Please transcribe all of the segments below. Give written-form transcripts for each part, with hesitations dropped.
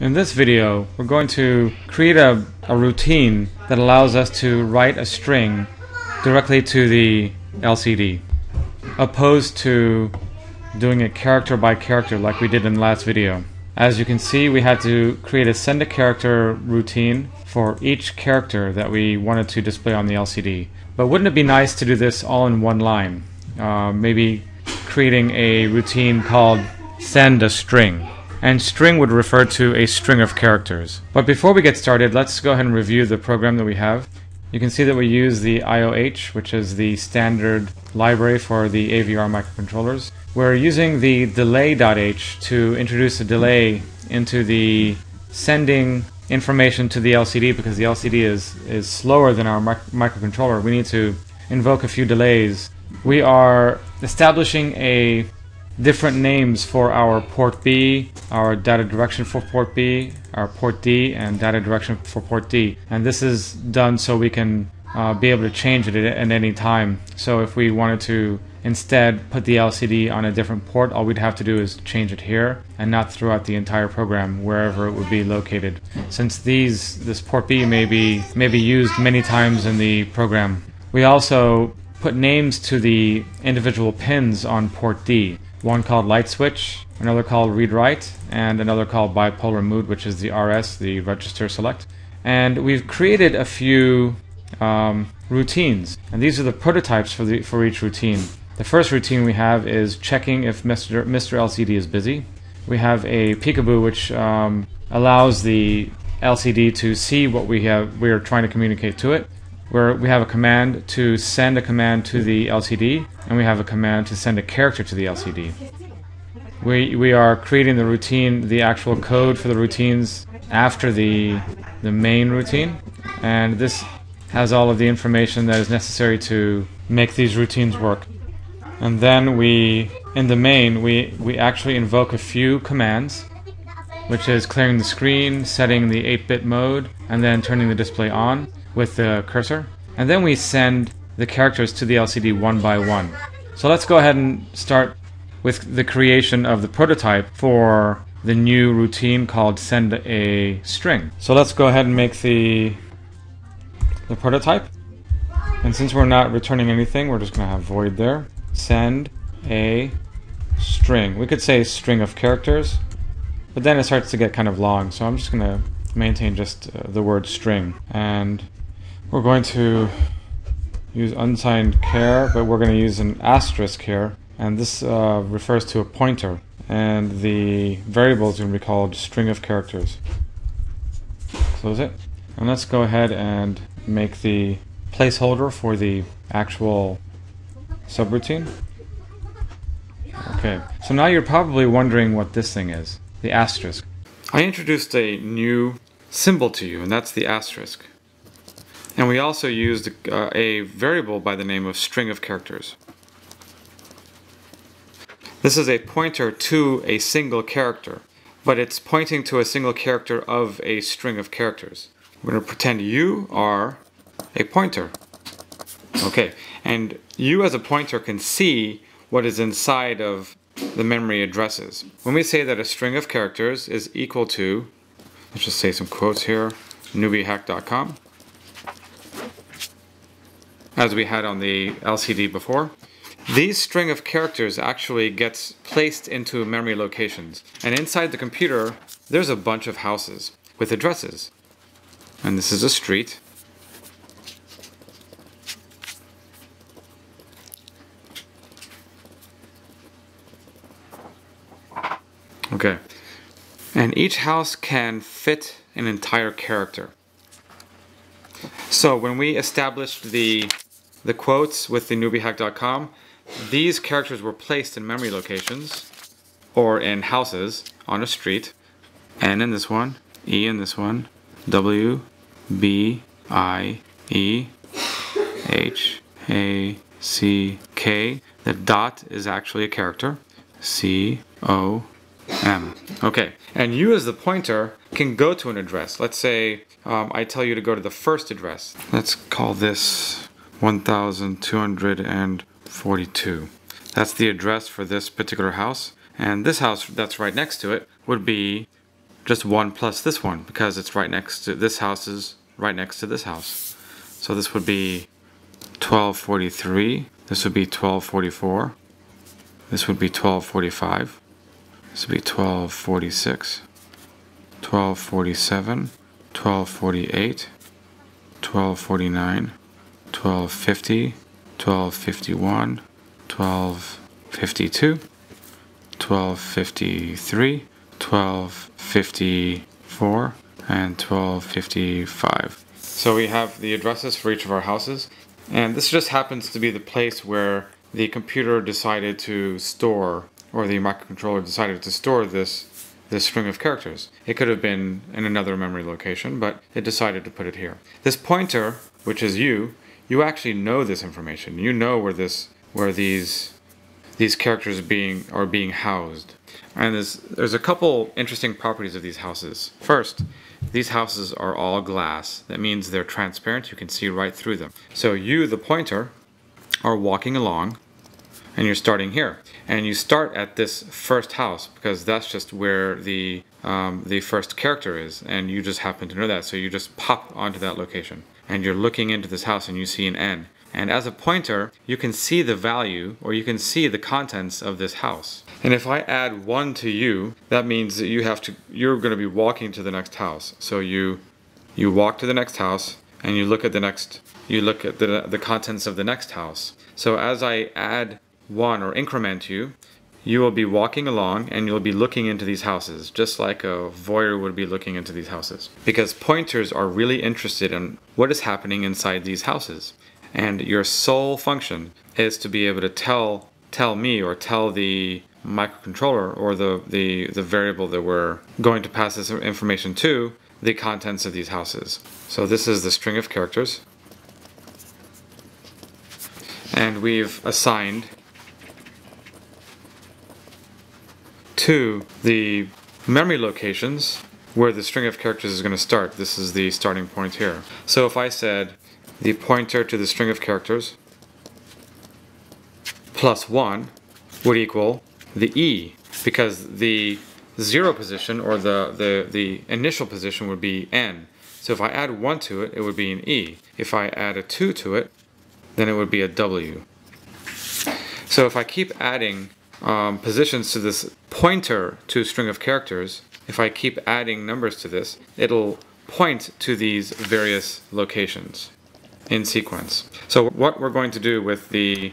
In this video, we're going to create a routine that allows us to write a string directly to the LCD, opposed to doing it character by character like we did in the last video. As you can see, we had to create a send a character routine for each character that we wanted to display on the LCD. But wouldn't it be nice to do this all in one line? Maybe creating a routine called send a string. And string would refer to a string of characters. But before we get started, let's go ahead and review the program that we have. You can see that we use the IOH, which is the standard library for the AVR microcontrollers. We're using the delay.h to introduce a delay into the sending information to the LCD, because the LCD is slower than our microcontroller. We need to invoke a few delays. We are establishing a different names for our port B, our data direction for port B, our port D, and data direction for port D. And this is done so we can be able to change it at any time. So if we wanted to instead put the LCD on a different port, all we'd have to do is change it here and not throughout the entire program, wherever it would be located. Since this port B may be used many times in the program. We also put names to the individual pins on port D. One called light switch, another called read write, and another called bipolar mood, which is the RS, the register select. And we've created a few routines, and these are the prototypes for each routine. The first routine we have is checking if Mr. LCD is busy. We have a peekaboo, which allows the LCD to see what we are trying to communicate to it. We have a command to send a command to the LCD, and we have a command to send a character to the LCD. We are creating the routine, the actual code for the routines after the main routine, and this has all of the information that is necessary to make these routines work. And then in the main, we actually invoke a few commands, which is clearing the screen, setting the 8-bit mode, and then turning the display on with the cursor, and then we send the characters to the LCD one by one. So let's go ahead and start with the creation of the prototype for the new routine called send a string. So let's go ahead and make the prototype, and since we're not returning anything, we're just going to have void there. Send a string. We could say string of characters, but then it starts to get kind of long, so I'm just going to maintain just the word string, and we're going to use unsigned char, but we're going to use an asterisk here, and this refers to a pointer, and the variable is going to be called string of characters. Close it, and let's go ahead and make the placeholder for the actual subroutine. Okay, so now you're probably wondering what this thing is, the asterisk. I introduced a new symbol to you, and that's the asterisk. And we also used a variable by the name of string of characters. This is a pointer to a single character, but it's pointing to a single character of a string of characters. We're going to pretend you are a pointer. Okay, and you as a pointer can see what is inside of the memory addresses. When we say that a string of characters is equal to, let's just say some quotes here, newbiehack.com, as we had on the LCD before, these string of characters actually gets placed into memory locations. And inside the computer, there's a bunch of houses with addresses. And this is a street. Okay, and each house can fit an entire character. So when we established the quotes with the newbiehack.com, these characters were placed in memory locations, or in houses on a street. N in this one, E in this one, W, B, I, E, H, A, C, K. The dot is actually a character. C, O, M. Okay, and you as the pointer can go to an address. Let's say I tell you to go to the first address. Let's call this 1242. That's the address for this particular house, and this house that's right next to it would be just one plus this one, because it's right next to this house is right next to this house. So this would be 1243, this would be 1244, this would be 1245, this would be 1246, 1247, 1248, 1249, 1250, 1251, 1252, 1253, 1254, and 1255. So we have the addresses for each of our houses, and this just happens to be the place where the computer decided to store, or the microcontroller decided to store this string of characters. It could have been in another memory location, but it decided to put it here. This pointer, which is you actually know this information. You know where these characters are being housed. And there's a couple interesting properties of these houses. First, these houses are all glass. That means they're transparent. You can see right through them. So you, the pointer, are walking along, and you're starting here. And you start at this first house, because that's just where the first character is, and you just happen to know that. So you just pop onto that location. And you're looking into this house, and you see an N. And as a pointer, you can see the value, or you can see the contents of this house. And if I add 1 to you, that means that you're going to be walking to the next house. So you walk to the next house, and you look at the contents of the next house. So as I add 1 or increment you will be walking along, and you'll be looking into these houses, just like a voyeur would be looking into these houses. Because pointers are really interested in what is happening inside these houses. And your sole function is to be able to tell me, or tell the microcontroller, or the variable that we're going to pass this information to, the contents of these houses. So this is the string of characters. And we've assigned to the memory locations where the string of characters is going to start. This is the starting point here. So if I said the pointer to the string of characters plus 1 would equal the E, because the 0 position, or the initial position, would be N. So if I add 1 to it, it would be an E. If I add a 2 to it, then it would be a W. So if I keep adding positions to this pointer to a string of characters, if I keep adding numbers to this, it'll point to these various locations in sequence. So what we're going to do with the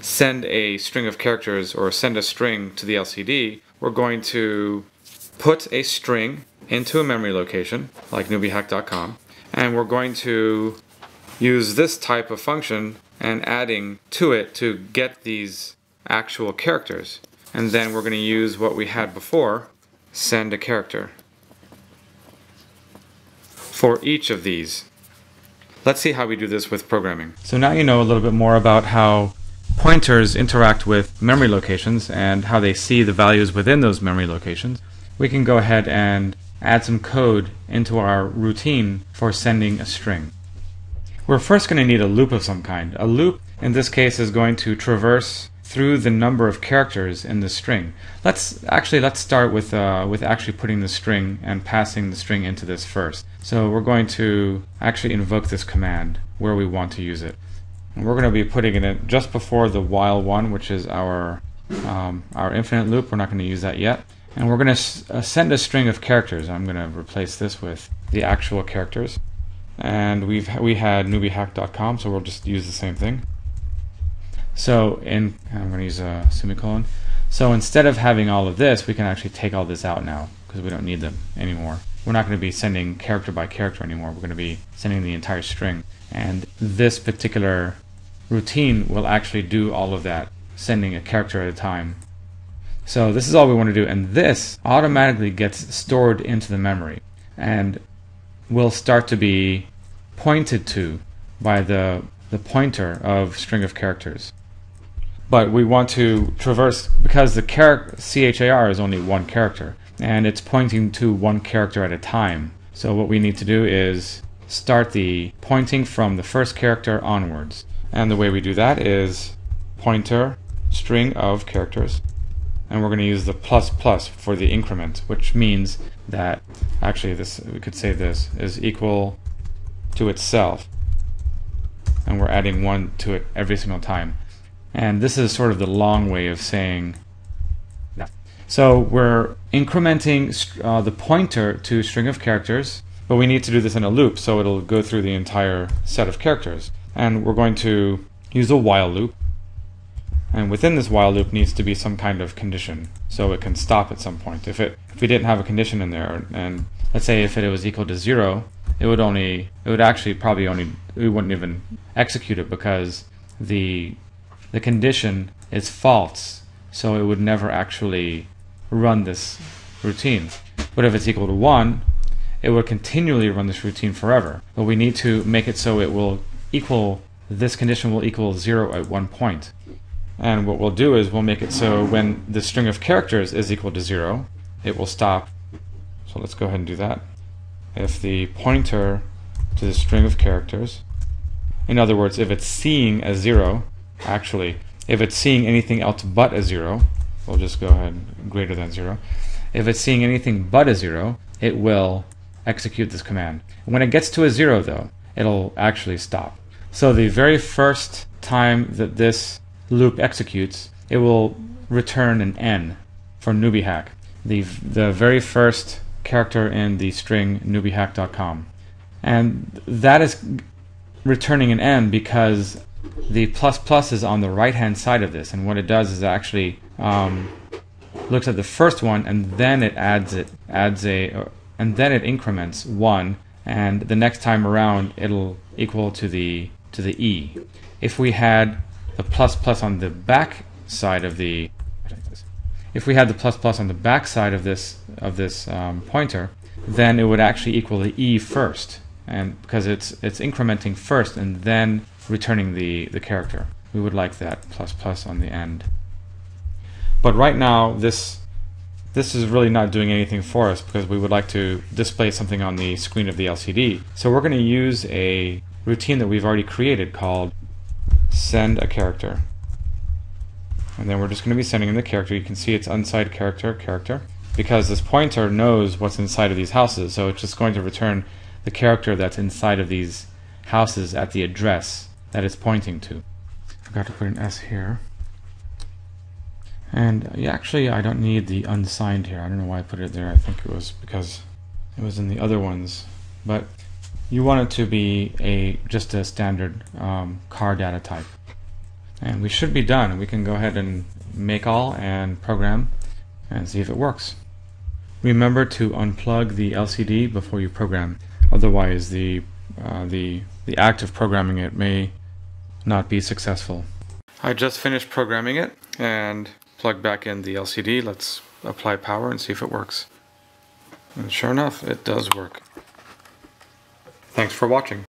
send a string of characters, or send a string to the LCD, we're going to put a string into a memory location like newbiehack.com, and we're going to use this type of function and adding to it to get these actual characters. And then we're going to use what we had before, send a character, for each of these. Let's see how we do this with programming. So now you know a little bit more about how pointers interact with memory locations and how they see the values within those memory locations. We can go ahead and add some code into our routine for sending a string. We're first going to need a loop of some kind. A loop in this case is going to traverse through the number of characters in the string. Let's start with actually putting the string and passing the string into this first. So we're going to actually invoke this command where we want to use it. And we're going to be putting it in just before the while one, which is our infinite loop. We're not going to use that yet. And we're going to send a string of characters. I'm going to replace this with the actual characters. And we had newbiehack.com, so we'll just use the same thing. So I'm going to use a semicolon. So instead of having all of this, we can actually take all this out now, because we don't need them anymore. We're not going to be sending character by character anymore. We're going to be sending the entire string. And this particular routine will actually do all of that, sending a character at a time. So this is all we want to do. And this automatically gets stored into the memory and will start to be pointed to by the pointer of string of characters. But we want to traverse, because the char is only one character, and it's pointing to one character at a time. So what we need to do is start the pointing from the first character onwards. And the way we do that is pointer string of characters and we're going to use the plus plus for the increment, which means that actually this, we could say this is equal to itself, and we're adding 1 to it every single time. And this is sort of the long way of saying that. So we're incrementing the pointer to a string of characters, but we need to do this in a loop, so it'll go through the entire set of characters. And we're going to use a while loop, and within this while loop needs to be some kind of condition, so it can stop at some point. If we didn't have a condition in there, and let's say if it was equal to 0, we wouldn't even execute it, because the condition is false, so it would never actually run this routine. But if it's equal to 1, it would continually run this routine forever. But we need to make it so it will equal, this condition will equal 0 at one point. And what we'll do is we'll make it so when the string of characters is equal to 0, it will stop. So let's go ahead and do that. If the pointer to the string of characters, in other words, if it's seeing a 0, actually, if it's seeing anything else but a 0, we'll just go ahead greater than 0. If it's seeing anything but a 0, it will execute this command. When it gets to a 0, though, it'll actually stop. So the very first time that this loop executes, it will return an N for newbiehack, the very first character in the string newbiehack.com. And that is returning an N because the plus plus is on the right hand side of this, and what it does is it actually looks at the first one, and then it increments 1, and the next time around it'll equal to the E. If we had the plus plus on the back side of the pointer, then it would actually equal the E first, and because it's incrementing first and then returning the character. We would like that plus plus on the end. But right now this is really not doing anything for us, because we would like to display something on the screen of the LCD. So we're going to use a routine that we've already created called send a character. And then we're just going to be sending in the character. You can see it's unsigned character, character, because this pointer knows what's inside of these houses, so it's just going to return the character that's inside of these houses at the address that it's pointing to. Forgot to put an S here. And actually, I don't need the unsigned here. I don't know why I put it there. I think it was because it was in the other ones. But you want it to be just a standard car data type. And we should be done. We can go ahead and make all and program and see if it works. Remember to unplug the LCD before you program. Otherwise, the act of programming it may not be successful. I just finished programming it and plugged back in the LCD. Let's apply power and see if it works. And sure enough, it does work. Thanks for watching.